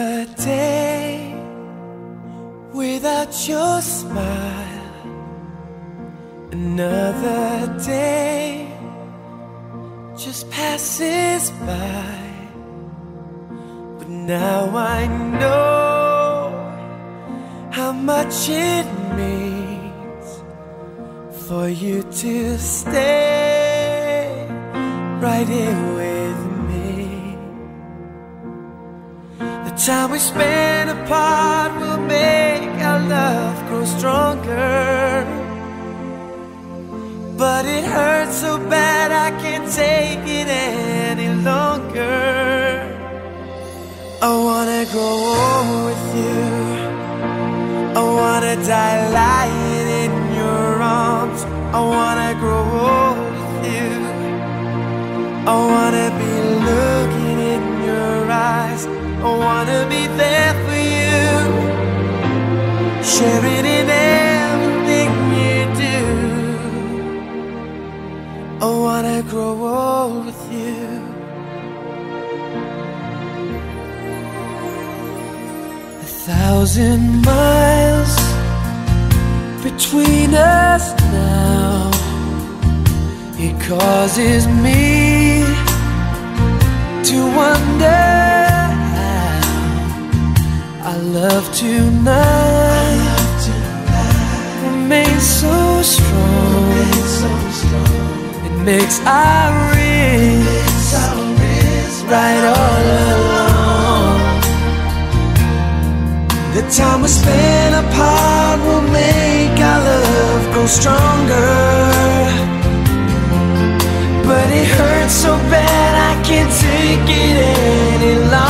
a day without your smile, another day just passes by. But now I know how much it means for you to stay right here with me. The time we spend apart will make our love grow stronger, but it hurts so bad I can't take it any longer. I wanna grow old with you, I wanna die lying in your arms. I wanna grow old with you, I wanna be looking in your eyes. I wanna be there for you, sharing in everything you do. I wanna grow old with you. A 1,000 miles between us now, it causes me to wonder how our love tonight remains so strong. It makes our wrists right all along. The time we spend apart will make our love grow stronger, but it hurts so bad I can't take it any longer.